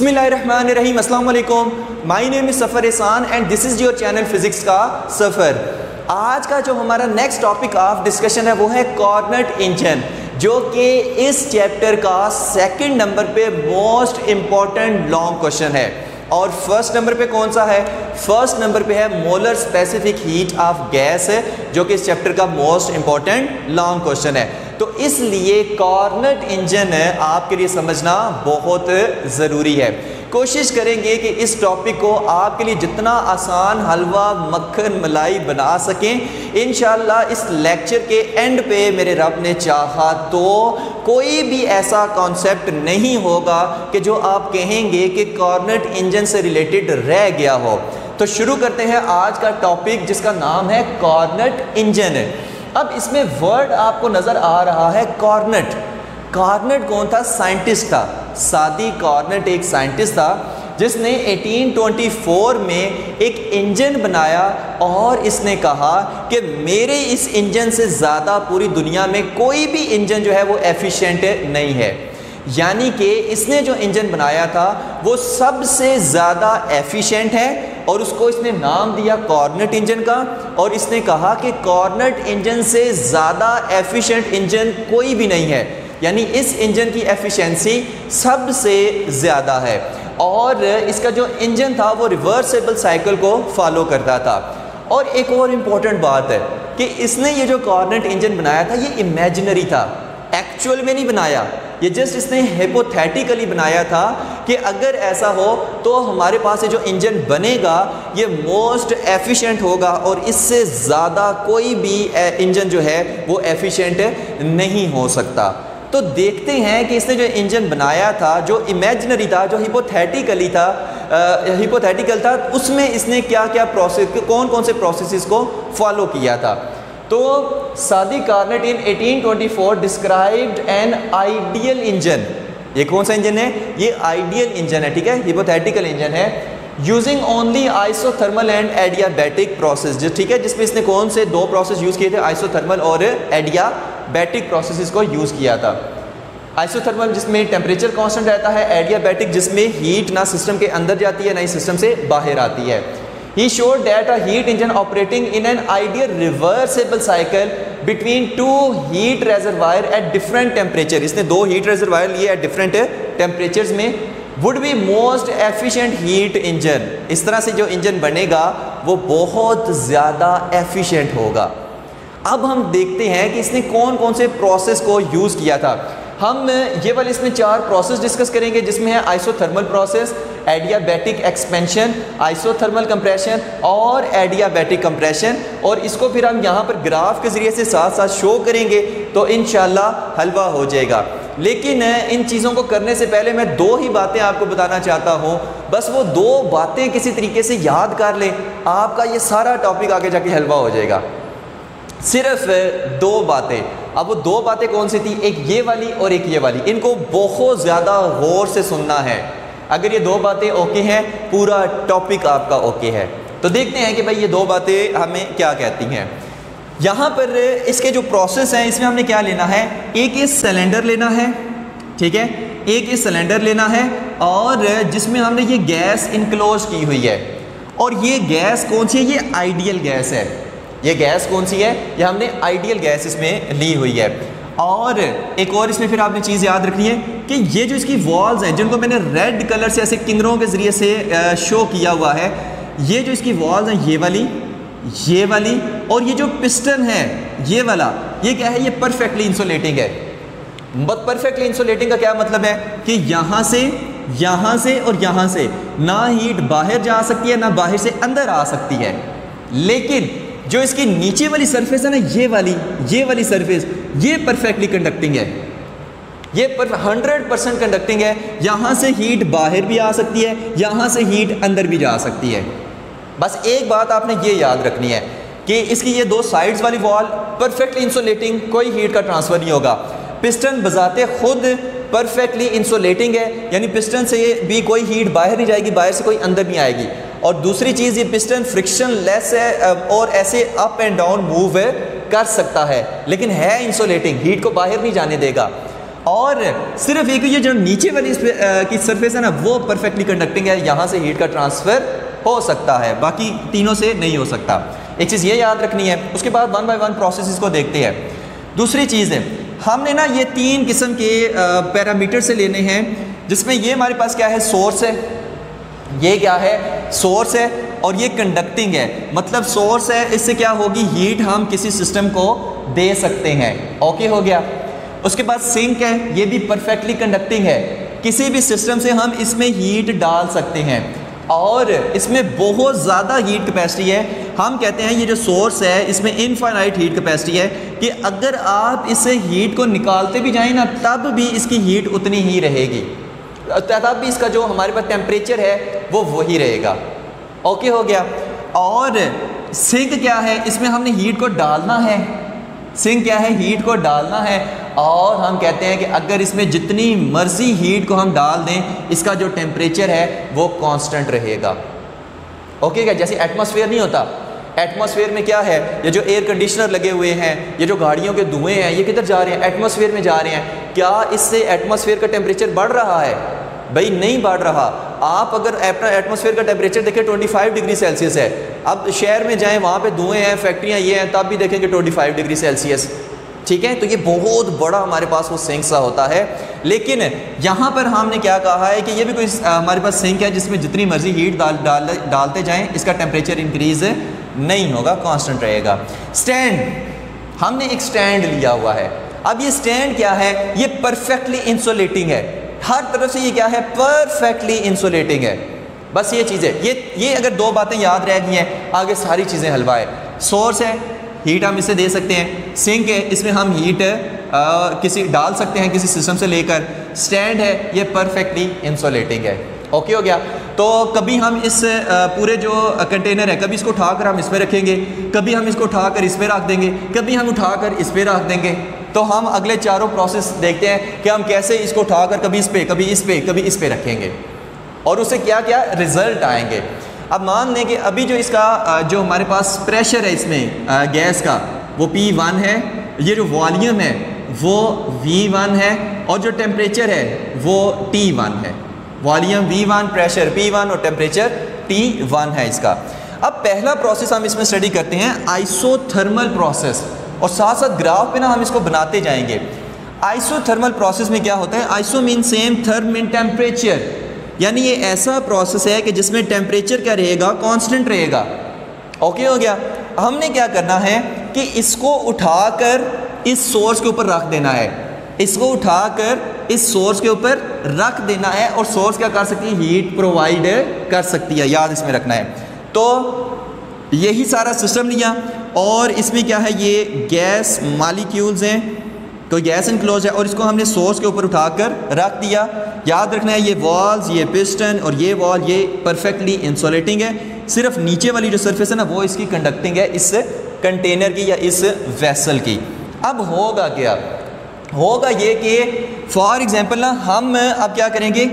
बिस्मिल्लाहिर्रहमानिर्रहीम, अस्सलाम वालेकुम। My name is Safar Ehsan and this is your channel physics का सफ़र। आज का जो हमारा नेक्स्ट टॉपिक ऑफ डिस्कशन है वो है कॉर्नट इंजन, जो कि इस चैप्टर का सेकंड नंबर पे मोस्ट इम्पॉर्टेंट लॉन्ग क्वेश्चन है। और फर्स्ट नंबर पे कौन सा है? फर्स्ट नंबर पे है molar specific heat of gas है, जो कि इस चैप्टर का मोस्ट इम्पॉर्टेंट लॉन्ग क्वेश्चन है। तो इसलिए कॉर्नट इंजन आपके लिए समझना बहुत ज़रूरी है। कोशिश करेंगे कि इस टॉपिक को आपके लिए जितना आसान हलवा मक्खन मलाई बना सकें। इंशाल्लाह इस लेक्चर के एंड पे मेरे रब ने चाहा तो कोई भी ऐसा कॉन्सेप्ट नहीं होगा कि जो आप कहेंगे कि कॉर्नट इंजन से रिलेटेड रह गया हो। तो शुरू करते हैं आज का टॉपिक, जिसका नाम है कॉर्नट इंजन। अब इसमें वर्ड आपको नज़र आ रहा है कॉर्नट। कॉर्नट कौन था? साइंटिस्ट था, सादी कॉर्नट एक साइंटिस्ट था, जिसने 1824 में एक इंजन बनाया और इसने कहा कि मेरे इस इंजन से ज़्यादा पूरी दुनिया में कोई भी इंजन जो है वो एफिशिएंट नहीं है। यानी कि इसने जो इंजन बनाया था वो सबसे ज़्यादा एफिशिएंट है और उसको इसने नाम दिया कॉर्नट इंजन का। और इसने कहा कि कॉर्नट इंजन से ज़्यादा एफिशिएंट इंजन कोई भी नहीं है, यानी इस इंजन की एफिशिएंसी सबसे ज़्यादा है। और इसका जो इंजन था वो रिवर्सेबल साइकिल को फॉलो करता था। और एक और इम्पॉर्टेंट बात है कि इसने ये जो कॉर्नट इंजन बनाया था ये इमेजिनरी था, एक्चुअल में नहीं बनाया। ये जस्ट इसने हाइपोथेटिकली बनाया था कि अगर ऐसा हो तो हमारे पास ये जो इंजन बनेगा ये मोस्ट एफिशिएंट होगा और इससे ज़्यादा कोई भी इंजन जो है वो एफिशिएंट नहीं हो सकता। तो देखते हैं कि इसने जो इंजन बनाया था जो इमेजिनरी था, जो हाइपोथेटिकली था, हाइपोथेटिकल था, उसमें इसने क्या क्या प्रोसेस, कौन कौन से प्रोसेसेस को फॉलो किया था। तो Sadi Carnot in 1824 described an ideal engine. ये कौन सा इंजन है? ये आइडियल इंजन है, ठीक है, हाइपोथेटिकल इंजन है। Using only isothermal and adiabatic process, जो ठीक है, जिसमें इसने कौन से दो प्रोसेस यूज़ किए थे? आइसोथर्मल और एडियाबैटिक प्रोसेस को यूज़ किया था। आइसोथर्मल जिसमें टेम्परेचर कॉन्स्टेंट रहता है, एडियाबैटिक जिसमें हीट ना सिस्टम के अंदर जाती है ना ही सिस्टम से बाहर आती है। He showed that a heat engine operating in an ideal reversible cycle between two heat reservoir at different temperature, इसने दो heat reservoir लिए at different temperatures में, would be most efficient heat engine। इस तरह से जो इंजन बनेगा वो बहुत ज़्यादा efficient होगा। अब हम देखते हैं कि इसने कौन कौन से प्रोसेस को यूज़ किया था। हम ये वाले इसमें चार प्रोसेस डिस्कस करेंगे, जिसमें है isothermal process, adiabatic expansion, isothermal compression और एडियाबैटिक कंप्रेशन। और इसको फिर हम यहाँ पर ग्राफ के ज़रिए से साथ साथ शो करेंगे तो इंशाल्लाह हलवा हो जाएगा। लेकिन इन चीज़ों को करने से पहले मैं दो ही बातें आपको बताना चाहता हूँ, बस वो दो बातें किसी तरीके से याद कर लें, आपका ये सारा टॉपिक आगे जाके हलवा हो जाएगा। सिर्फ दो बातें। अब वो दो बातें कौन सी थी? एक ये वाली और एक ये वाली। इनको बहुत ज़्यादा गौर से सुनना है। अगर ये दो बातें ओके हैं पूरा टॉपिक आपका ओके है। तो देखते हैं कि भाई ये दो बातें हमें क्या कहती हैं। यहाँ पर इसके जो प्रोसेस हैं इसमें हमने क्या लेना है? एक ये सिलेंडर लेना है, ठीक है, एक ये सिलेंडर लेना है और जिसमें हमने ये गैस इनक्लोज की हुई है। और ये गैस कौन सी है? ये आइडियल गैस है। ये गैस कौन सी है? ये हमने आइडियल गैस इसमें ली हुई है। और एक और इसमें फिर आपने चीज़ याद रखनी है कि ये जो इसकी वॉल्स हैं, जिनको मैंने रेड कलर से ऐसे किनारों के ज़रिए से शो किया हुआ है, ये जो इसकी वॉल्स हैं ये वाली और ये जो पिस्टन है ये वाला, ये क्या है? ये परफेक्टली इंसुलेटिंग है। बट परफेक्टली इंसुलेटिंग का क्या मतलब है? कि यहाँ से और यहाँ से ना हीट बाहर जा सकती है ना बाहर से अंदर आ सकती है। लेकिन जो इसकी नीचे वाली सरफेस है ना, ये वाली सरफेस, ये परफेक्टली कंडक्टिंग है, ये 100% कंडक्टिंग है। यहाँ से हीट बाहर भी आ सकती है, यहाँ से हीट अंदर भी जा सकती है। बस एक बात आपने ये याद रखनी है कि इसकी ये दो साइड्स वाली वॉल परफेक्टली इंसुलेटिंग, कोई हीट का ट्रांसफ़र नहीं होगा। पिस्टन बजाते खुद परफेक्टली इंसुलेटिंग है, यानी पिस्टन से भी कोई हीट बाहर नहीं जाएगी, बाहर से कोई अंदर नहीं आएगी। और दूसरी चीज़, ये पिस्टन फ्रिक्शन लेस है और ऐसे अप एंड डाउन मूव कर सकता है, लेकिन है इंसुलेटिंग, हीट को बाहर नहीं जाने देगा। और सिर्फ एक ये जो नीचे वाली की सरफेस है ना वो परफेक्टली कंडक्टिंग है, यहाँ से हीट का ट्रांसफ़र हो सकता है, बाकी तीनों से नहीं हो सकता। एक चीज़ ये याद रखनी है। उसके बाद 1 बाय 1 प्रोसेस को देखते हैं। दूसरी चीज़ है, हमने ना ये 3 किस्म के पैरामीटर से लेने हैं, जिसमें ये हमारे पास क्या है, सोर्स है, ये क्या है सोर्स है, और ये कंडक्टिंग है, मतलब सोर्स है, इससे क्या होगी हीट हम किसी सिस्टम को दे सकते हैं, ओके हो गया। उसके बाद सिंक है, ये भी परफेक्टली कंडक्टिंग है, किसी भी सिस्टम से हम इसमें हीट डाल सकते हैं और इसमें बहुत ज़्यादा हीट कैपेसिटी है। हम कहते हैं ये जो सोर्स है इसमें इनफाइनाइट हीट कैपेसिटी है कि अगर आप इससे हीट को निकालते भी जाएँ ना तब भी इसकी हीट उतनी ही रहेगी, तब भी इसका जो हमारे पास टेम्परेचर है वो वही रहेगा, ओके हो गया। और सिंक क्या है, इसमें हमने हीट को डालना है, सिंक क्या है हीट को डालना है, और हम कहते हैं कि अगर इसमें जितनी मर्जी हीट को हम डाल दें इसका जो टेम्परेचर है वो कांस्टेंट रहेगा, ओके क्या। जैसे एटमॉस्फेयर नहीं होता, एटमॉस्फेयर में क्या है, ये जो एयर कंडीशनर लगे हुए हैं, ये जो गाड़ियों के धुएँ हैं, ये किधर जा रहे हैं, एटमॉस्फेयर में जा रहे हैं, क्या इससे एटमॉस्फेयर का टेम्परेचर बढ़ रहा है? भाई नहीं बढ़ रहा। आप अगर अपना एटमॉस्फेयर का टेम्परेचर देखें 25 डिग्री सेल्सियस है, अब शहर में जाएं वहाँ पे धुएँ हैं, फैक्ट्रियाँ ये हैं, तब भी देखेंगे 25 डिग्री सेल्सियस, ठीक है। तो ये बहुत बड़ा हमारे पास वो सिंक सा होता है, लेकिन यहाँ पर हमने क्या कहा है कि ये भी कोई हमारे पास सिंक है जिसमें जितनी मर्जी हीट डालते जाएँ इसका टेम्परेचर इंक्रीज़ नहीं होगा, कॉन्स्टेंट रहेगा। स्टैंड, हमने एक स्टैंड लिया हुआ है। अब ये स्टैंड क्या है, ये परफेक्टली इंसुलेटिंग है, हर तरफ से ये क्या है परफेक्टली इंसुलेटिंग है। बस ये चीज़ें, ये अगर 2 बातें याद रह गई हैं आगे सारी चीज़ें हलवा है। सोर्स है, हीट हम इसे दे सकते हैं, सिंक है, इसमें हम हीट किसी डाल सकते हैं किसी सिस्टम से लेकर, स्टैंड है ये परफेक्टली इंसुलेटिंग है, ओके हो गया। तो कभी हम इस पूरे जो कंटेनर है कभी इसको उठाकर हम इसमें रखेंगे, कभी हम इसको उठाकर इसमें रख देंगे, कभी हम उठाकर इस पर रख देंगे। तो हम अगले 4 प्रोसेस देखते हैं कि हम कैसे इसको उठाकर कभी इस पे, कभी इस पे, कभी इस पे रखेंगे और उससे क्या क्या रिजल्ट आएंगे। अब मान लें कि अभी जो इसका जो हमारे पास प्रेशर है इसमें गैस का वो P1 है, ये जो वॉल्यूम है वो V1 है, और जो टेम्परेचर है वो T1 है। वॉल्यूम V1, प्रेशर P1 और टेम्परेचर T1 है इसका। अब पहला प्रोसेस हम इसमें स्टडी करते हैं आइसोथर्मल प्रोसेस, और साथ साथ ग्राफ पे ना हम इसको बनाते जाएंगे। आइसोथर्मल प्रोसेस में क्या होता है, iso mean same, therm mean temperature, यानी ये ऐसा प्रोसेस है कि जिसमें टेम्परेचर क्या रहेगा कांस्टेंट रहेगा, ओके हो गया। हमने क्या करना है कि इसको उठाकर इस सोर्स के ऊपर रख देना है, इसको उठाकर इस सोर्स के ऊपर रख देना है, और सोर्स क्या कर सकती है हीट प्रोवाइड कर सकती है, याद इसमें रखना है। तो यही सारा सिस्टम लिया और इसमें क्या है ये गैस मालिक्यूल्स हैं, तो गैस इनक्लोज है, और इसको हमने सोर्स के ऊपर उठाकर रख दिया। याद रखना है ये वॉल्स, ये पिस्टन और ये वॉल, ये परफेक्टली इंसुलेटिंग है, सिर्फ नीचे वाली जो सरफेस है ना वो इसकी कंडक्टिंग है, इस कंटेनर की या इस वेसल की। अब होगा क्या, होगा ये कि फॉर एग्जांपल ना हम अब क्या करेंगे,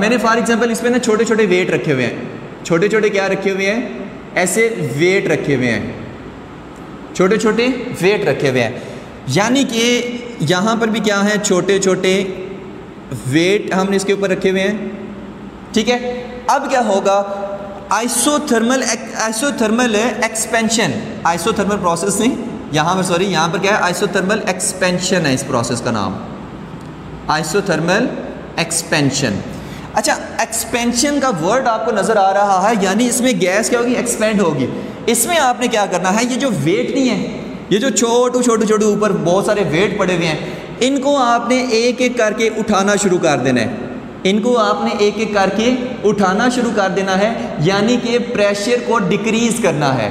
मैंने फॉर एग्जांपल इसमें ना छोटे छोटे वेट रखे हुए हैं, छोटे छोटे क्या रखे हुए हैं, ऐसे वेट रखे हुए हैं, छोटे छोटे वेट रखे हुए हैं, यानी कि यहाँ पर भी क्या है छोटे छोटे वेट हमने इसके ऊपर रखे हुए हैं, ठीक है। अब क्या होगा, आइसोथर्मल एक्सपेंशन, आइसोथर्मल प्रोसेस नहीं, यहाँ पर सॉरी, यहाँ पर क्या है आइसोथर्मल एक्सपेंशन है, इस प्रोसेस का नाम आइसोथर्मल एक्सपेंशन। अच्छा, एक्सपेंशन का वर्ड आपको नज़र आ रहा है, यानी इसमें गैस क्या होगी एक्सपेंड होगी। इसमें आपने क्या करना है, ये जो वेट नहीं है, ये जो छोटू छोटू छोटू ऊपर बहुत सारे वेट पड़े हुए हैं, इनको आपने एक एक करके उठाना शुरू कर देना है, इनको आपने एक एक करके उठाना शुरू कर देना है, यानी कि प्रेशर को डिक्रीज़ करना है।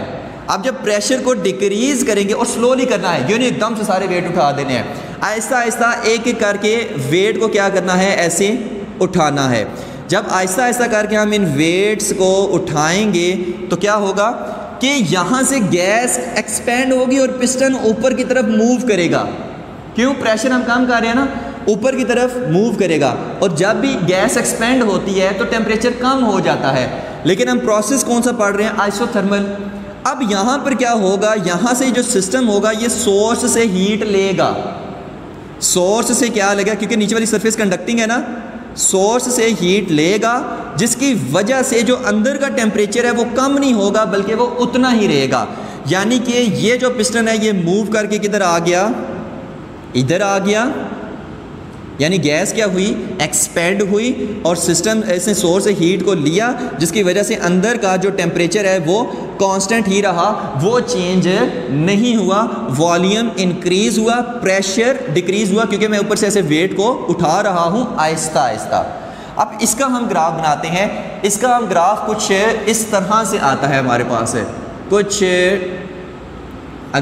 अब जब प्रेशर को डिक्रीज़ करेंगे और स्लोली करना है, यानी एकदम से सारे वेट उठा देने हैं, आहिस्ता आहिस्ता एक एक करके वेट को क्या करना है ऐसे उठाना है। जब आहिस्ता आहिस्ता करके हम इन वेट्स को उठाएंगे तो क्या होगा कि यहाँ से गैस एक्सपेंड होगी और पिस्टन ऊपर की तरफ मूव करेगा, क्यों प्रेशर हम कम कर रहे हैं ना, ऊपर की तरफ मूव करेगा। और जब भी गैस एक्सपेंड होती है तो टेम्परेचर कम हो जाता है, लेकिन हम प्रोसेस कौन सा पढ़ रहे हैं आइसोथर्मल। अब यहाँ पर क्या होगा, यहाँ से जो सिस्टम होगा ये सोर्स से हीट लेगा, सोर्स से क्या लेगा, क्योंकि नीचे वाली सरफेस कंडक्टिंग है ना, सोर्स से हीट लेगा जिसकी वजह से जो अंदर का टेम्परेचर है वो कम नहीं होगा बल्कि वो उतना ही रहेगा। यानी कि ये जो पिस्टन है ये मूव करके किधर आ गया, इधर आ गया, यानी गैस क्या हुई, एक्सपेंड हुई और सिस्टम ऐसे सोर्स से हीट को लिया जिसकी वजह से अंदर का जो टेम्परेचर है वो कांस्टेंट ही रहा, वो चेंज नहीं हुआ। वॉल्यूम इंक्रीज हुआ, प्रेशर डिक्रीज हुआ क्योंकि मैं ऊपर से ऐसे वेट को उठा रहा हूँ आहिस्ता आहिस्ता। अब इसका हम ग्राफ बनाते हैं, इसका हम ग्राफ कुछ इस तरह से आता है हमारे पास है कुछ,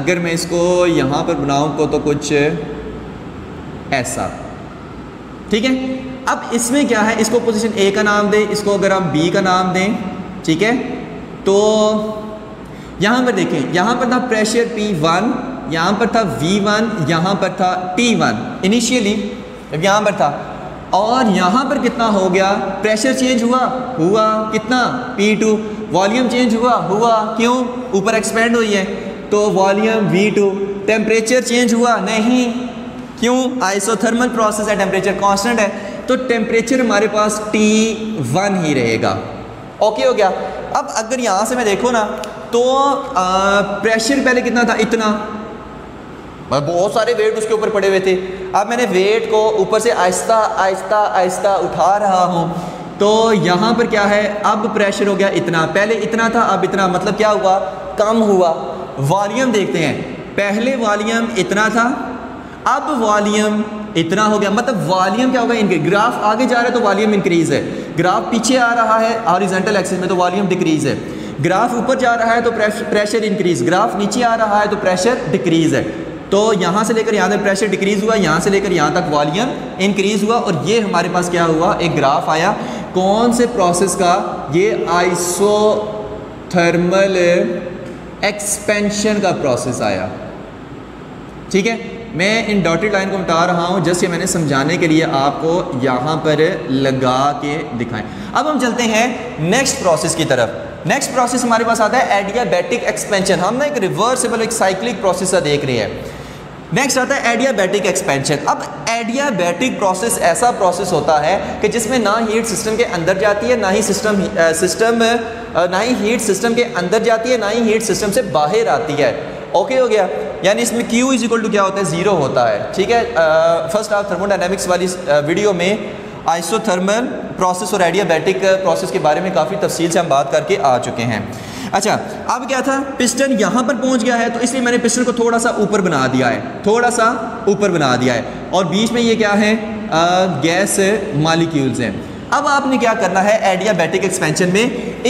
अगर मैं इसको यहाँ पर बनाऊँ तो कुछ ऐसा, ठीक है। अब इसमें क्या है, इसको पोजीशन ए का नाम दें, इसको अगर हम बी का नाम दें, ठीक है। तो यहाँ पर देखें, यहाँ पर था प्रेशर P1, यहाँ पर था V1, यहाँ पर था T1 इनिशियली, जब यहाँ पर था, और यहाँ पर कितना हो गया, प्रेशर चेंज हुआ, हुआ कितना P2, वॉल्यूम चेंज हुआ, हुआ क्यों, ऊपर एक्सपेंड हुई है, तो वॉल्यूम V2, टेम्परेचर चेंज हुआ नहीं, क्यों, आइसोथर्मल प्रोसेस है, टेम्परेचर कांस्टेंट है, तो टेम्परेचर हमारे पास T1 ही रहेगा। ओके हो गया। अब अगर यहाँ से मैं देखो ना तो प्रेशर पहले कितना था, इतना, बहुत सारे वेट उसके ऊपर पड़े हुए थे, अब मैंने वेट को ऊपर से आहिस्ता आहिस्ता आहिस्ता उठा रहा हूँ, तो यहाँ पर क्या है, अब प्रेशर हो गया इतना, पहले इतना था अब इतना, मतलब क्या हुआ, कम हुआ। वॉल्यूम देखते हैं, पहले वॉल्यूम इतना था, अब वॉल्यूम इतना हो गया, मतलब वॉल्यूम क्या होगा, इनके ग्राफ आगे जा रहा है तो वॉल्यूम इंक्रीज है, ग्राफ पीछे आ रहा है हॉरिजॉन्टल एक्सिस में तो वॉल्यूम डिक्रीज है, ग्राफ ऊपर जा रहा है तो प्रेशर इंक्रीज, ग्राफ नीचे आ रहा है तो प्रेशर डिक्रीज है। तो यहाँ से लेकर यहाँ तक प्रेशर डिक्रीज हुआ, यहाँ से लेकर यहाँ तक वॉल्यूम इंक्रीज हुआ, और ये हमारे पास क्या हुआ, एक ग्राफ आया कौन से प्रोसेस का, ये आइसोथर्मल एक्सपेंशन का प्रोसेस आया, ठीक है। मैं इन डॉटेड लाइन को मिटा रहा हूँ जस्ट ये मैंने समझाने के लिए आपको यहाँ पर लगा के दिखाएं। अब हम चलते हैं नेक्स्ट प्रोसेस की तरफ। नेक्स्ट प्रोसेस हमारे पास आता है एडियाबैटिक एक्सपेंशन। हम ना एक रिवर्सिबल एक साइक्लिक प्रोसेस देख रहे हैं। नेक्स्ट आता है एडियाबैटिक एक्सपेंशन। अब एडियाबैटिक प्रोसेस ऐसा प्रोसेस होता है कि जिसमें ना हीट सिस्टम के अंदर जाती है, ना ही हीट सिस्टम के अंदर जाती है, ना ही हीट सिस्टम से बाहर आती है। ओके हो गया। यानी इसमें Q इज इक्वल टू क्या होता है, जीरो होता है, ठीक है। फर्स्ट आप थर्मोडायनेमिक्स वाली वीडियो में आइसोथर्मल प्रोसेस और एडियाबैटिक प्रोसेस के बारे में काफ़ी तफसील से हम बात करके आ चुके हैं। अच्छा, अब क्या था, पिस्टन यहाँ पर पहुँच गया है तो इसलिए मैंने पिस्टन को थोड़ा सा ऊपर बना दिया है, थोड़ा सा ऊपर बना दिया है, और बीच में ये क्या है, गैस मालिक्यूल्स हैं। अब आपने क्या करना है एडियाबैटिक एक्सपेंशन में,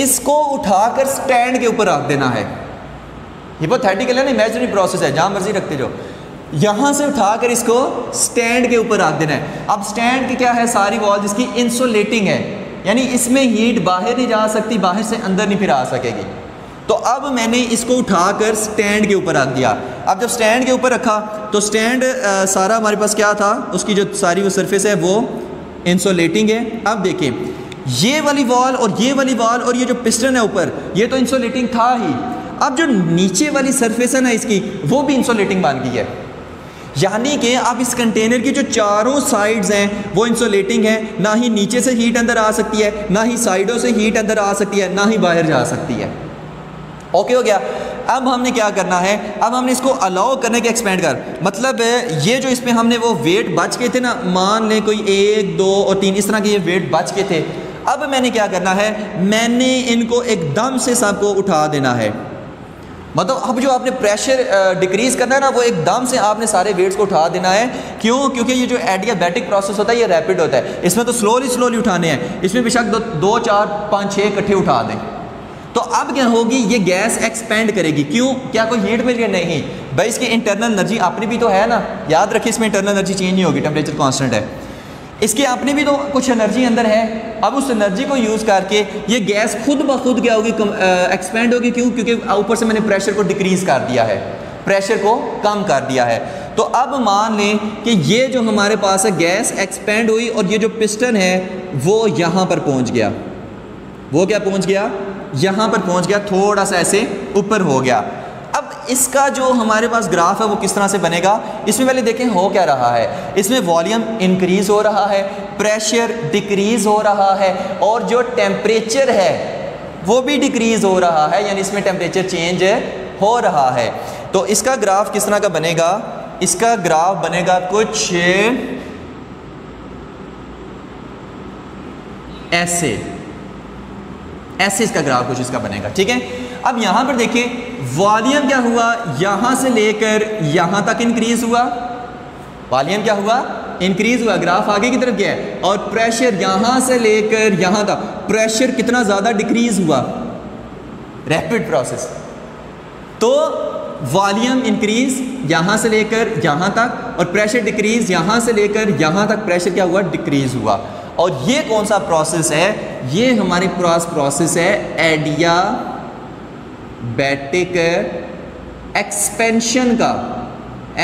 इसको उठाकर स्टैंड के ऊपर रख देना है। हिपोथेटिकल है ना, इमेजिनरी प्रोसेस है, जहाँ मर्जी रखते जाओ। यहाँ से उठाकर इसको स्टैंड के ऊपर रख देना है। अब स्टैंड की क्या है, सारी वॉल जिसकी इंसुलेटिंग है, यानी इसमें हीट बाहर नहीं जा सकती, बाहर से अंदर नहीं फिर आ सकेगी। तो अब मैंने इसको उठाकर स्टैंड के ऊपर रख दिया। अब जब स्टैंड के ऊपर रखा तो स्टैंड सारा हमारे पास क्या था, उसकी जो सारी वो सरफेस है वो इंसुलेटिंग है। अब देखिए ये वाली वॉल और ये वाली वॉल और ये जो पिस्टन है ऊपर, ये तो इंसुलेटिंग था ही, अब जो नीचे वाली सरफेस है ना इसकी, वो भी इंसुलेटिंग बन गई है। यानी कि अब इस कंटेनर की जो चारों साइड्स हैं वो इंसुलेटिंग है, ना ही नीचे से हीट अंदर आ सकती है, ना ही साइडों से हीट अंदर आ सकती है, ना ही बाहर जा सकती है। ओके हो गया। अब हमने क्या करना है, अब हमने इसको अलाउ करने के एक्सपेंड कर, मतलब ये जो इसमें हमने वो वेट बच के थे ना, मान लें कोई 1, 2 और 3 इस तरह के ये वेट बच के थे। अब मैंने क्या करना है, मैंने इनको एकदम से सबको उठा देना है। मतलब अब जो आपने प्रेशर डिक्रीज करना है ना, वो एकदम से आपने सारे वेट्स को उठा देना है। क्यों, क्योंकि ये जो एडियाबैटिक प्रोसेस होता है ये रैपिड होता है, इसमें तो स्लोली स्लोली उठाने हैं, इसमें बेशक 2, 4, 5, 6 इकट्ठे उठा दें। तो अब क्या होगी, ये गैस एक्सपेंड करेगी। क्यों, क्या कोई हीट मिल गया, नहीं भाई, इसकी इंटरनल एनर्जी अपनी भी तो है ना, याद रखिए इसमें इंटरनल एनर्जी चेंज नहीं होगी, टेम्परेचर कॉन्स्टेंट है, इसकी अपनी भी तो कुछ एनर्जी अंदर है। अब उस एनर्जी को यूज़ करके ये गैस खुद ब खुद क्या होगी, एक्सपेंड होगी। क्यों, क्योंकि ऊपर से मैंने प्रेशर को डिक्रीज़ कर दिया है, प्रेशर को कम कर दिया है। तो अब मान लें कि ये जो हमारे पास है गैस एक्सपेंड हुई और ये जो पिस्टन है वो यहाँ पर पहुँच गया, वो क्या पहुँच गया, यहाँ पर पहुँच गया, थोड़ा सा ऐसे ऊपर हो गया। अब इसका जो हमारे पास ग्राफ है वो किस तरह से बनेगा, इसमें पहले देखें हो क्या रहा है। इसमें वॉल्यूम इंक्रीज़ हो रहा है, प्रेशर डिक्रीज़ हो रहा है और जो टेम्परेचर है वो भी डिक्रीज़ हो रहा है, यानी इसमें टेम्परेचर चेंज हो रहा है। तो इसका ग्राफ किस तरह का बनेगा, इसका ग्राफ बनेगा कुछ ऐसे, ऐसे इसका ग्राफ कुछ इसका बनेगा, ठीक है। अब यहां पर देखिए वॉल्यूम क्या हुआ, यहां से लेकर यहां तक इंक्रीज हुआ, वॉल्यूम क्या हुआ, इंक्रीज हुआ, ग्राफ आगे की तरफ गया है। और प्रेशर यहां से लेकर यहां तक, प्रेशर कितना ज्यादा डिक्रीज हुआ, रैपिड प्रोसेस। तो वॉल्यूम इंक्रीज यहाँ से लेकर यहाँ तक और प्रेशर डिक्रीज यहाँ से लेकर यहाँ तक, प्रेशर क्या हुआ, डिक्रीज हुआ। और ये कौन सा प्रोसेस है, ये हमारे पास प्रोसेस है एडियाबैटिक एक्सपेंशन का,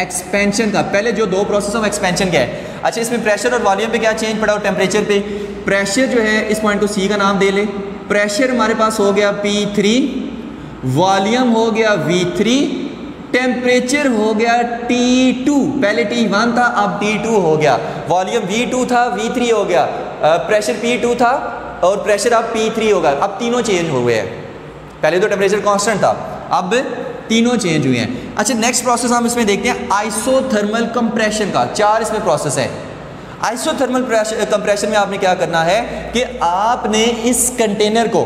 एक्सपेंशन का। पहले जो दो प्रोसेस है एक्सपेंशन क्या है। अच्छा, इसमें प्रेशर और वॉल्यूम पे क्या चेंज पड़ा, और टेम्परेचर पे। प्रेशर जो है इस पॉइंट को सी का नाम दे ले, प्रेशर हमारे पास हो गया P3, वॉल्यूम हो गया V3, टेम्परेचर हो गया T2, पहले T1 था अब T2 हो गया, वॉल्यूम V2 था V3 हो गया, प्रेशर P2 था और प्रेशर अब P3 होगा। अब तीनों चेंज हो गए हैं, पहले तो टेम्परेचर कांस्टेंट था, अब तीनों चेंज हुए हैं। अच्छा, नेक्स्ट प्रोसेस हम इसमें देखते हैं आइसोथर्मल कंप्रेशन का। चार इसमें प्रोसेस है। आइसोथर्मल कंप्रेशन में आपने क्या करना है कि आपने इस कंटेनर को,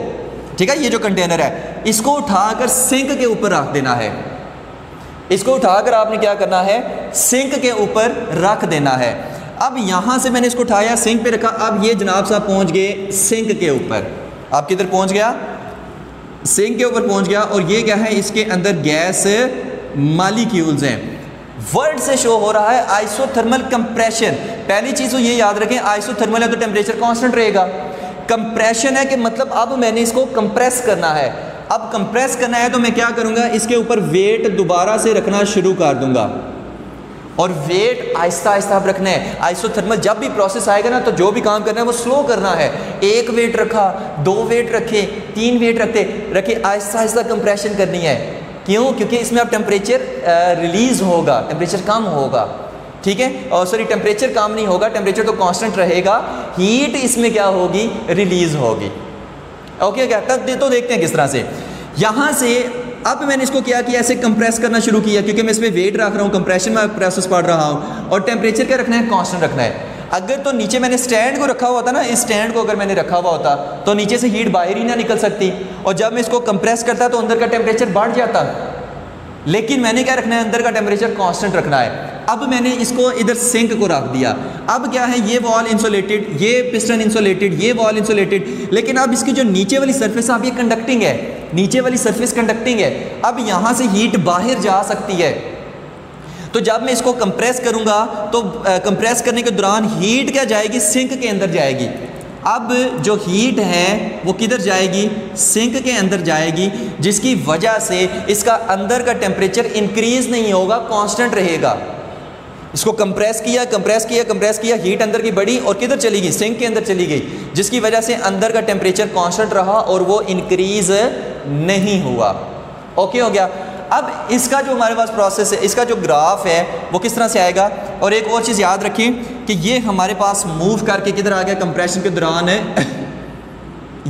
ठीक है, ये जो कंटेनर है इसको उठाकर सिंक के ऊपर रख देना है, इसको उठाकर आपने क्या करना है, सिंक के ऊपर रख देना है। अब यहां से मैंने इसको उठाया, सिंक पे रखा, अब ये जनाब साहब पहुंच गए सिंक के ऊपर। आप किधर पहुंच गया, सिंक के ऊपर पहुंच गया। और ये क्या है, इसके अंदर गैस मालिक्यूल्स हैं। वर्ड से शो हो रहा है आइसोथर्मल कंप्रेशन। पहली चीज तो ये याद रखें, आइसोथर्मल है तो टेम्परेचर कांस्टेंट रहेगा, कंप्रेशन है कि मतलब अब मैंने इसको कंप्रेस करना है। अब कंप्रेस करना है तो मैं क्या करूंगा, इसके ऊपर वेट दोबारा से रखना शुरू कर दूंगा और वेट आहिस्ता आहिस्ता आप रखना है। आइसोथर्मल जब भी प्रोसेस आएगा ना तो जो भी काम करना है वो स्लो करना है। एक वेट रखा, दो वेट रखे, तीन वेट रखे, आहिस्ता आहिस्ता कंप्रेशन करनी है। क्यों, क्योंकि इसमें अब टेम्परेचर रिलीज होगा, टेम्परेचर कम होगा, ठीक है, और सॉरी टेम्परेचर कम नहीं होगा, टेम्परेचर तो कांस्टेंट रहेगा, हीट इसमें क्या होगी, रिलीज होगी। ओके, क्या तब तो देखते हैं किस तरह से। यहाँ से अब मैंने इसको क्या किया, ऐसे कंप्रेस करना शुरू किया, क्योंकि मैं इसमें वेट रख रहा हूँ, कंप्रेशन में प्रोसेस पढ़ रहा हूँ, और टेम्परेचर क्या रखना है, कांस्टेंट रखना है। अगर तो नीचे मैंने स्टैंड को रखा हुआ था ना, इस स्टैंड को अगर मैंने रखा हुआ होता तो नीचे से हीट बाहर ही ना निकल सकती, और जब मैं इसको कंप्रेस करता तो अंदर का टेम्परेचर बढ़ जाता। लेकिन मैंने क्या रखना है, अंदर का टेम्परेचर कांस्टेंट रखना है। अब मैंने इसको इधर सिंक को रख दिया। अब क्या है, ये वॉल इंसुलेटेड, ये पिस्टन इंसुलेटेड, ये वॉल इंसुलेटेड, लेकिन अब इसकी जो नीचे वाली सरफेस है अब ये कंडक्टिंग है, नीचे वाली सरफेस कंडक्टिंग है। अब यहाँ से हीट बाहर जा सकती है। तो जब मैं इसको कंप्रेस करूँगा तो कंप्रेस करने के दौरान हीट क्या जाएगी, सिंक के अंदर जाएगी। अब जो हीट है वो किधर जाएगी, सिंक के अंदर जाएगी, जिसकी वजह से इसका अंदर का टेम्परेचर इंक्रीज़ नहीं होगा, कांस्टेंट रहेगा। इसको कंप्रेस किया, कंप्रेस किया, कंप्रेस किया, हीट अंदर की बढ़ी और किधर चली गई, सिंक के अंदर चली गई, जिसकी वजह से अंदर का टेम्परेचर कांस्टेंट रहा और वो इंक्रीज़ नहीं हुआ। ओके हो गया। अब इसका जो हमारे पास प्रोसेस है, इसका जो ग्राफ है वो किस तरह से आएगा। और एक और चीज़ याद रखें कि ये हमारे पास मूव करके किधर आ गया, कंप्रेशन के दौरान है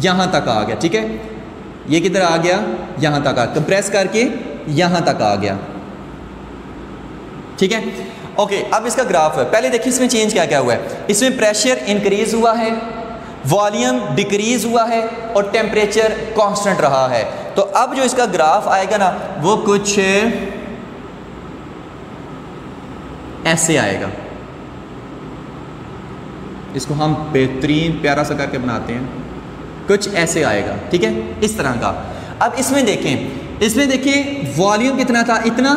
यहाँ तक आ गया, ठीक है, ये किधर आ गया, यहाँ तक आ, कंप्रेस करके यहाँ तक आ गया, ठीक है। ओके, अब इसका ग्राफ है, पहले देखिए इसमें चेंज क्या क्या हुआ है। इसमें प्रेशर इंक्रीज हुआ है, वॉल्यूम डिक्रीज हुआ है और टेम्परेचर कांस्टेंट रहा है। तो अब जो इसका ग्राफ आएगा ना वो कुछ ऐसे आएगा। इसको हम बेहतरीन प्यारा सा करके बनाते हैं, कुछ ऐसे आएगा, ठीक है, इस तरह का। अब इसमें देखें, इसमें देखिए वॉल्यूम कितना था, इतना,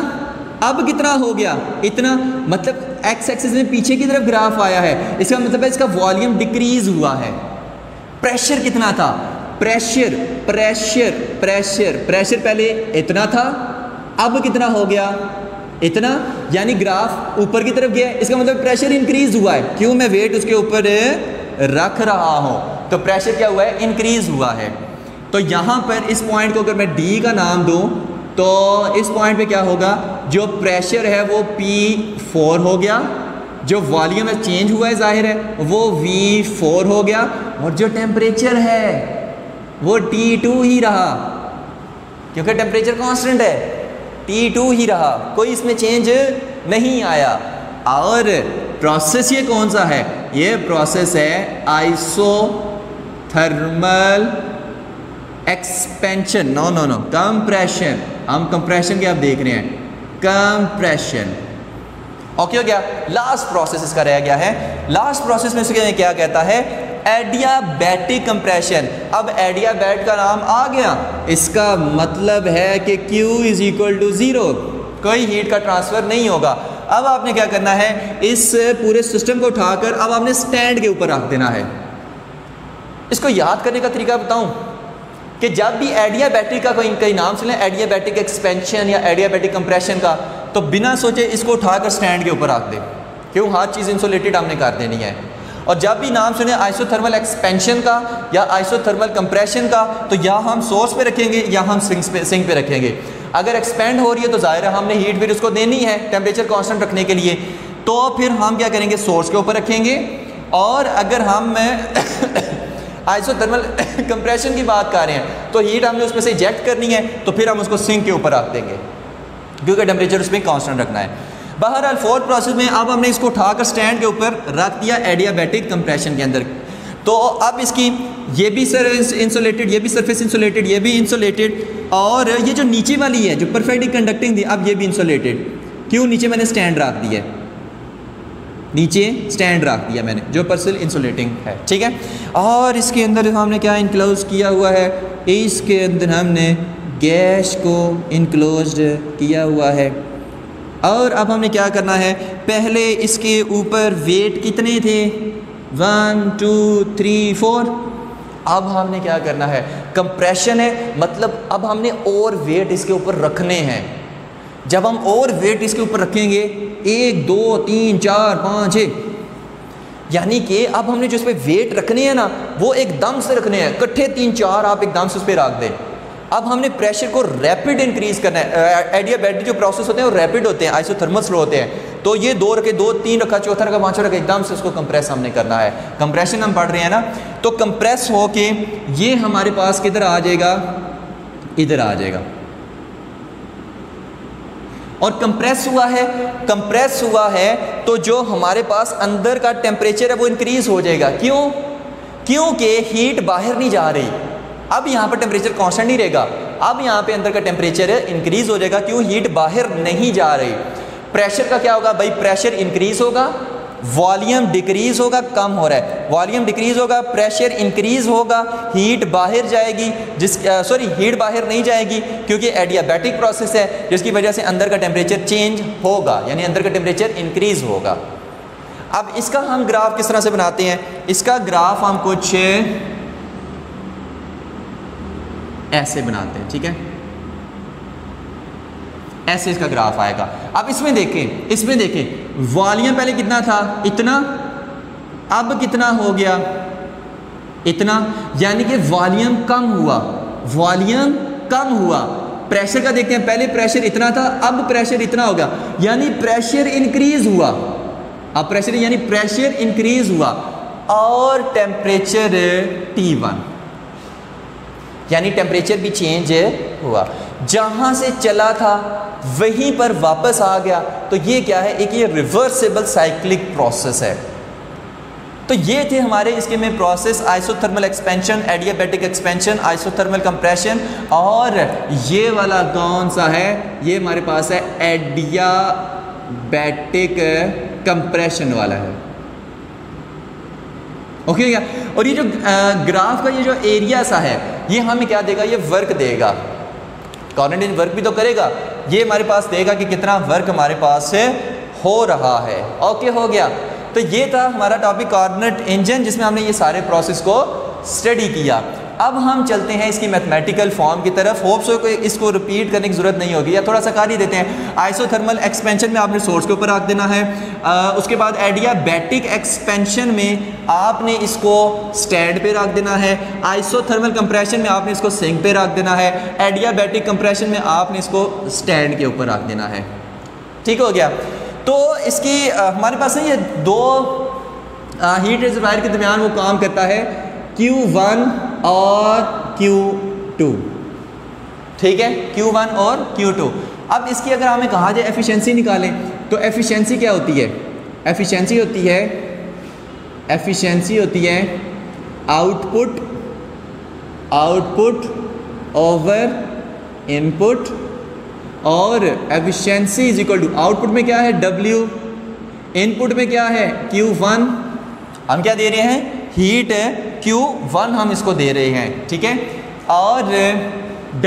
अब कितना हो गया, इतना, मतलब एक्स एक्सिस में पीछे की तरफ ग्राफ आया है, इसका मतलब है इसका वॉल्यूम डिक्रीज हुआ है। प्रेशर कितना था, प्रेशर प्रेशर प्रेशर प्रेशर पहले इतना था, अब कितना हो गया, इतना, यानी ग्राफ ऊपर की तरफ गया, इसका मतलब प्रेशर इंक्रीज हुआ है। क्यों, मैं वेट उसके ऊपर रख रहा हूं, तो प्रेशर क्या हुआ है, इंक्रीज हुआ है। तो यहां पर इस पॉइंट को अगर मैं डी का नाम दूं तो इस पॉइंट पे क्या होगा, जो प्रेशर है वो P4 हो गया, जो वॉल्यूम है चेंज हुआ है जाहिर है वो V4 हो गया, और जो टेम्परेचर है वो T2 ही रहा, क्योंकि टेम्परेचर कांस्टेंट है, T2 ही रहा, कोई इसमें चेंज नहीं आया। और प्रोसेस ये कौन सा है, ये प्रोसेस है आइसोथर्मल एक्सपेंशन, नो कंप्रेशन, हम कंप्रेशन के आप देख रहे हैं, कंप्रेशन। ओके हो गया। लास्ट प्रोसेस इसका रह गया है, लास्ट प्रोसेस में इसके क्या कहता है, एडियाबैटिक कंप्रेशन। अब एडियाबैट का नाम आ गया, इसका मतलब है कि Q is equal to zero, कोई हीट का ट्रांसफर नहीं होगा। अब आपने क्या करना है, इस पूरे सिस्टम को उठाकर अब आपने स्टैंड के ऊपर रख देना है। इसको याद करने का तरीका बताऊं कि जब भी एडियाबैटिक का कोई नाम सुने, एडियाबैटिक एक्सपेंशन या एडियाबैटिक कंप्रेशन का, तो बिना सोचे इसको उठाकर स्टैंड के ऊपर रख दे, क्यों, हर चीज़ इंसुलेटेड हमने कर देनी है। और जब भी नाम सुने आइसोथर्मल एक्सपेंशन का या आइसोथर्मल कंप्रेशन का, तो या हम सोर्स पे रखेंगे या हम सिंक पे रखेंगे। अगर एक्सपेंड हो रही है तो ज़ाहिर है हमने हीट फिर उसको देनी है टेम्परेचर कॉन्स्टेंट रखने के लिए, तो फिर हम क्या करेंगे, सोर्स के ऊपर रखेंगे। और अगर हम आइसोथर्मल कंप्रेशन की बात कर रहे हैं तो हीट हमने उसमें से इजेक्ट करनी है, तो फिर हम उसको सिंक के ऊपर रख देंगे, क्योंकि टेम्परेचर उसमें कांस्टेंट रखना है। बहरहाल फोर्थ प्रोसेस में अब हमने इसको उठाकर स्टैंड के ऊपर रख दिया एडियाबैटिक कंप्रेशन के अंदर। तो अब इसकी ये भी इंसुलेटेड, ये भी सरफेस इंसुलेटेड, ये भी इंसुलेटेड, और ये जो नीचे वाली है जो परफेक्टली कंडक्टिंग थी, अब ये भी इंसुलेटेड। क्यों, नीचे मैंने स्टैंड रख दिया, नीचे स्टैंड रख दिया मैंने, जो पर्सल इंसुलेटिंग है, ठीक है। और इसके अंदर हमने क्या इनक्लोज किया हुआ है, इसके अंदर हमने गैस को इनक्लोज किया हुआ है। और अब हमने क्या करना है, पहले इसके ऊपर वेट कितने थे, 1 2 3 4, अब हमने क्या करना है, कंप्रेशन है, मतलब अब हमने और वेट इसके ऊपर रखने हैं। जब हम और वेट इसके ऊपर रखेंगे 1 2 3 4 5 6, यानी कि अब हमने जो इस पर वेट रखने हैं ना वो एकदम से रखने हैं, इकट्ठे 3 4 आप एकदम से उस पर रख दें। अब हमने प्रेशर को रैपिड इंक्रीज करना है, एडियाबैटिक जो प्रोसेस होते हैं वो रैपिड होते हैं, आइसोथर्मल स्लो होते हैं। तो ये 2 रखे 2 3 रखा, चौथा रखा, पाँचवा रखा, एकदम से उसको कंप्रेस हमने करना है, कंप्रेशन हम पढ़ रहे हैं ना। तो कंप्रेस होके ये हमारे पास किधर आ जाएगा, इधर आ जाएगा, और कंप्रेस हुआ है, कंप्रेस हुआ है तो जो हमारे पास अंदर का टेम्परेचर है वो इंक्रीज हो जाएगा। क्यों, क्योंकि हीट बाहर नहीं जा रही, अब यहाँ पर टेम्परेचर कांस्टेंट ही रहेगा, अब यहाँ पे अंदर का टेम्परेचर इंक्रीज हो जाएगा, क्यों, हीट बाहर नहीं जा रही। प्रेशर का क्या होगा भाई, प्रेशर इंक्रीज होगा, वॉल्यूम डिक्रीज होगा, कम हो रहा है, वॉल्यूम डिक्रीज होगा, प्रेशर इंक्रीज होगा, हीट बाहर जाएगी, हीट बाहर नहीं जाएगी क्योंकि एडियाबैटिक प्रोसेस है, जिसकी वजह से अंदर का टेम्परेचर चेंज होगा, यानी अंदर का टेम्परेचर इंक्रीज होगा। अब इसका हम ग्राफ किस तरह से बनाते हैं, इसका ग्राफ हम कुछ ऐसे बनाते हैं, ठीक है, ऐसे इसका ग्राफ आएगा। अब इसमें देखें, इसमें देखें वॉल्यूम पहले कितना था, इतना, अब कितना हो गया, इतना, यानी कि वॉल्यूम कम हुआ, वॉल्यूम कम हुआ। प्रेशर का देखते हैं, पहले प्रेशर इतना था, अब प्रेशर इतना हो गया, यानी प्रेशर इंक्रीज हुआ, अब प्रेशर यानी प्रेशर इंक्रीज हुआ, और टेम्परेचर T1, यानी टेम्परेचर भी चेंज हुआ, जहाँ से चला था वहीं पर वापस आ गया। तो ये क्या है, एक ये रिवर्सिबल साइक्लिक प्रोसेस है। तो ये थे हमारे इसके में process, isothermal expansion, adiabatic expansion, isothermal compression, और ये वाला कौन सा है, ये हमारे पास है एडियाबैटिक कंप्रेशन वाला है। ओके क्या, और ये जो ग्राफ का ये जो एरिया सा है ये हमें क्या देगा, ये वर्क देगा, कॉर्नोट वर्क भी तो करेगा, ये हमारे पास देगा कि कितना वर्क हमारे पास से हो रहा है। ओके हो गया। तो ये था हमारा टॉपिक कॉर्नोट इंजन, जिसमें हमने ये सारे प्रोसेस को स्टडी किया। अब हम चलते हैं इसकी मैथमेटिकल फॉर्म की तरफ। होप्स हो कि इसको रिपीट करने की ज़रूरत नहीं होगी, या थोड़ा सा कर ही देते हैं। आइसोथर्मल एक्सपेंशन में आपने सोर्स के ऊपर रख देना है, उसके बाद एडियाबैटिक एक्सपेंशन में आपने इसको स्टैंड पे रख देना है, आइसोथर्मल कंप्रेशन में आपने इसको सिंक पे रख देना है, एडियाबैटिक कंप्रेशन में आपने इसको स्टैंड के ऊपर रख देना है। ठीक हो गया। तो इसकी हमारे पास है ये दो हीट रिजर्वायर के दरमियान वो काम करता है Q1 और Q2। ठीक है, Q1 और Q2। अब इसकी अगर हमें कहा जाए एफिशिएंसी निकालें, तो एफिशिएंसी क्या होती है? एफिशिएंसी होती है आउटपुट ओवर इनपुट, और efficiency is equal to output में क्या है W, इनपुट में क्या है Q1। हम क्या दे रहे हैं? हीट Q1 हम इसको दे रहे हैं। ठीक है, और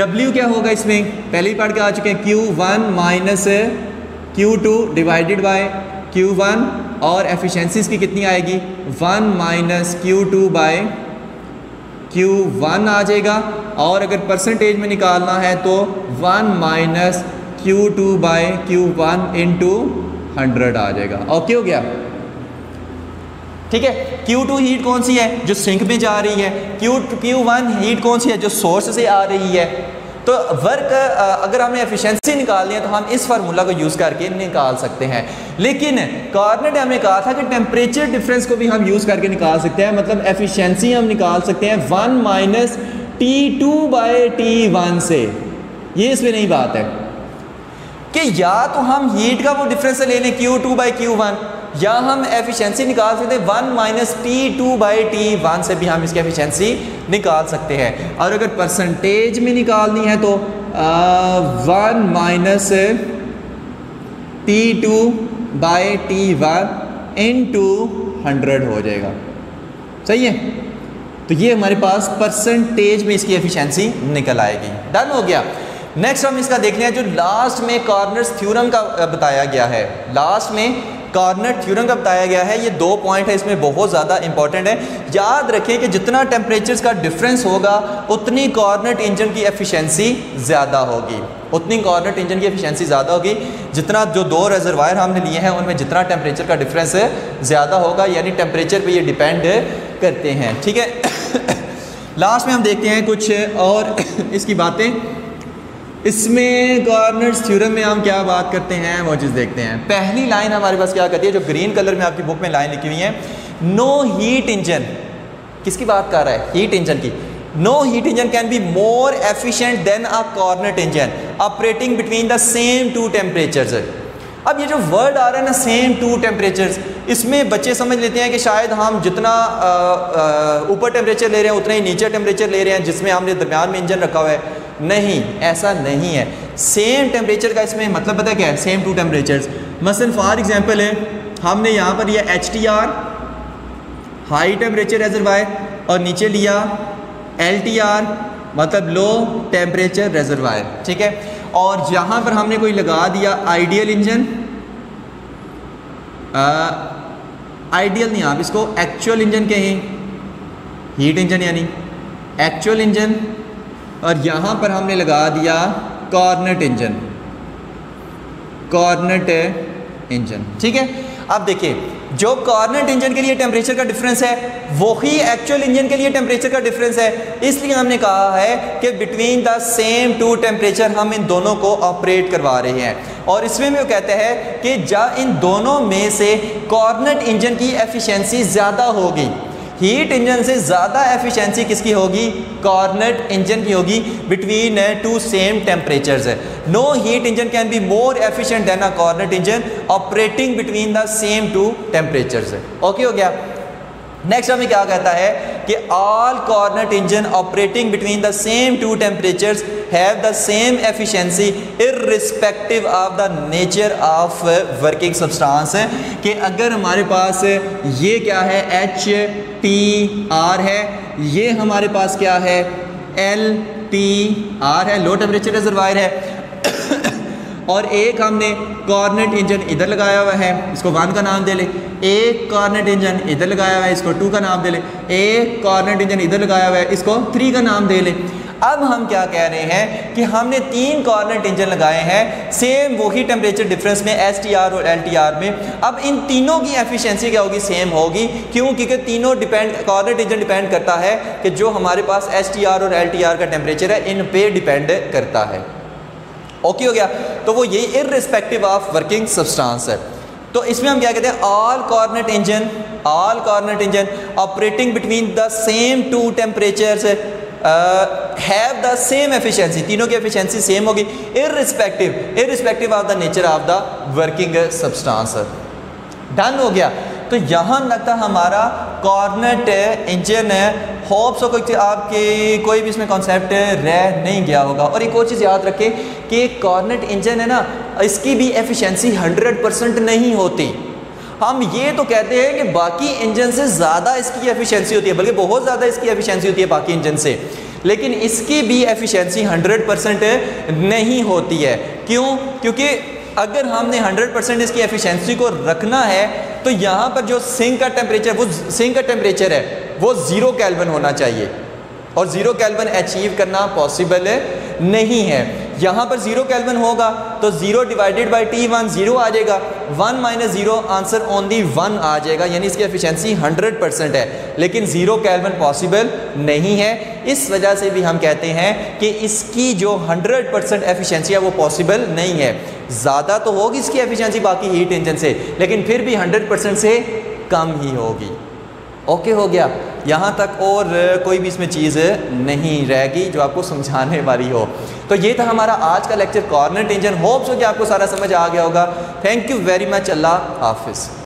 W क्या होगा इसमें? पहले ही पढ़ के आ चुके हैं, Q1 minus Q2 divided by Q1, और एफिशिएंसी इसकी कितनी आएगी? 1 माइनस Q2 बाय Q1 आ जाएगा, और अगर परसेंटेज में निकालना है तो 1 minus Q2 bye Q1 into 100 आ जाएगा। ओके हो गया। ठीक है, Q2 हीट कौन सी है? जो सिंक में जा रही है। Q1 हीट कौन सी है? जो सोर्स से आ रही है। तो वर्क अगर हमने एफिशिएंसी निकालनी है तो हम इस फार्मूला को यूज़ करके निकाल सकते हैं, लेकिन कार्नट ने हमें कहा था कि टेम्परेचर डिफरेंस को भी हम यूज़ करके निकाल सकते हैं। मतलब एफिशिएंसी हम निकाल सकते हैं 1 माइनस T2 बाय T1 से। ये इसमें नहीं बात है कि या तो हम हीट का वो डिफरेंस ले लें Q2 बाई Q1, या हम एफिशिएंसी निकाल सकते हैं 1 माइनस T2 बाई T1 से भी हम इसकी एफिशिएंसी निकाल सकते हैं। और अगर परसेंटेज में निकालनी है तो 1 minus T2 by T1 into 100 हो जाएगा। सही है, तो ये हमारे पास परसेंटेज में इसकी एफिशिएंसी निकल आएगी। डन हो गया। नेक्स्ट हम इसका देखने हैं जो लास्ट में कार्नट थ्योरम का बताया गया है। लास्ट में कार्नट थ्योरम का बताया गया है। ये दो पॉइंट है, इसमें बहुत ज़्यादा इंपॉर्टेंट है। याद रखें कि जितना टेम्परेचर्स का डिफरेंस होगा उतनी कार्नट इंजन की एफिशिएंसी ज़्यादा होगी, उतनी कार्नट इंजन की एफिशिएंसी ज़्यादा होगी। जितना जो दो रिजर्वायर हमने लिए हैं उनमें जितना टेम्परेचर का डिफरेंस ज़्यादा होगा, यानी टेम्परेचर पर ये डिपेंड करते हैं। ठीक है। लास्ट में हम देखते हैं कुछ और इसकी बातें। इसमें कार्नट्स थ्योरम में हम क्या बात करते हैं वो चीज़ देखते हैं। पहली लाइन हमारे पास क्या कहती है, जो ग्रीन कलर में आपकी बुक में लाइन लिखी हुई है, नो हीट इंजन। किसकी बात कर रहा है? हीट इंजन की। No heat engine can be more efficient than a Carnot engine operating between the same two temperatures. अब ये जो वर्ड आ रहा है ना, सेम टू टेम्परेचर्स, इसमें बच्चे समझ लेते हैं कि शायद हम जितना ऊपर टेम्परेचर ले रहे हैं उतना ही नीचे टेम्परेचर ले रहे हैं जिसमें हमने दरमियान में इंजन रखा हुआ है। नहीं, ऐसा नहीं है। सेम टेम्परेचर का इसमेर मतलब पता क्या है? Same two temperatures. मसलन फॉर एग्जांपल है, हमने यहाँ पर यह HTR हाई टेम्परेचर रिजर्वायर और नीचे लिया LTR मतलब लो टेम्परेचर रिजर्वायर। ठीक है, और यहाँ पर हमने कोई लगा दिया आइडियल इंजन, आइडियल नहीं, आप इसको एक्चुअल इंजन कहें, हीट इंजन यानी एक्चुअल इंजन, और यहाँ पर हमने लगा दिया कार्नट इंजन, कार्नट इंजन। ठीक है, अब देखिए जो कार्नट इंजन के लिए टेम्परेचर का डिफरेंस है वही एक्चुअल इंजन के लिए टेम्परेचर का डिफरेंस है। इसलिए हमने कहा है कि between the same two temperature हम इन दोनों को ऑपरेट करवा रहे हैं, और इसमें भी वो कहते हैं कि जब इन दोनों में से कार्नट इंजन की एफिशिएंसी ज़्यादा होगी। हीट इंजन से ज़्यादा एफिशिएंसी किसकी होगी? कार्नट इंजन की होगी between two same temperatures. No heat engine can be more efficient than a Carnot engine operating between the same two temperatures. Okay हो गया। नेक्स्ट हमें क्या कहता है कि all Carnot engine operating between the same two temperatures have the same efficiency irrespective of the nature of working substance. कि अगर हमारे पास ये क्या है HTR है, ये हमारे पास क्या है LTR है, लो टेम्परेचर रिजर्वायर है, और एक हमने कॉर्नेट इंजन इधर लगाया हुआ है, इसको 1 का नाम दे ले। एक कॉर्नेट इंजन इधर लगाया हुआ है, इसको 2 का नाम दे ले। एक कॉर्नेट इंजन इधर लगाया हुआ है, इसको 3 का नाम दे ले। अब हम क्या कह रहे हैं कि हमने 3 कॉर्नेट इंजन लगाए हैं सेम वही टेम्परेचर डिफरेंस में एसटीआर और एलटीआर में। अब इन तीनों की एफिशिएंसी क्या होगी? सेम होगी। क्यों? क्योंकि तीनों डिपेंड, कॉर्नेट इंजन डिपेंड करता है कि जो हमारे पास एसटीआर और एलटीआर का टेम्परेचर है इन पे डिपेंड करता है। ओके हो गया। तो वो यही इररिस्पेक्टिव ऑफ वर्किंग सब्सटेंस है। तो इसमें हम क्या कहते हैं? All Carnot engine operating between the same 2 temperatures have the same efficiency. तीनों की एफिशिएंसी सेम होगी irrespective of the nature of the working substance. Done हो गया। तो यहाँ तक था हमारा कॉर्नेट इंजन है। होप्स हो कोई आपके कोई भी इसमें कॉन्सेप्ट रह नहीं गया होगा। और एक और चीज़ याद रखें कि कॉर्नेट इंजन है ना, इसकी भी एफिशिएंसी 100% नहीं होती। हम ये तो कहते हैं कि बाकी इंजन से ज़्यादा इसकी एफिशिएंसी होती है, बल्कि बहुत ज़्यादा इसकी एफिशिएंसी होती है बाकी इंजन से, लेकिन इसकी भी एफिशिएंसी 100% नहीं होती है। क्यों? क्योंकि अगर हमने 100% इसकी एफिशिएंसी को रखना है तो यहाँ पर जो सिंक का टेम्परेचर है वो 0 केल्विन होना चाहिए, और 0 केल्विन अचीव करना पॉसिबल नहीं है। यहाँ पर 0 केल्विन होगा तो 0/T1 0 आ जाएगा, 1 - 0 आंसर ओनली 1 आ जाएगा, यानी इसकी एफिशिएंसी 100% है, लेकिन 0 केल्विन पॉसिबल नहीं है। इस वजह से भी हम कहते हैं कि इसकी जो 100% एफिशिएंसी है वो पॉसिबल नहीं है। ज़्यादा तो होगी इसकी एफिशिएंसी बाकी हीट इंजन से, लेकिन फिर भी 100% से कम ही होगी। ओके हो गया। यहाँ तक और कोई भी इसमें चीज़ नहीं रहेगी जो आपको समझाने वाली हो। तो ये था हमारा आज का लेक्चर कॉर्नेट इंजन। होप्स हो कि आपको सारा समझ आ गया होगा। Thank you very much. अल्लाह हाफिज़।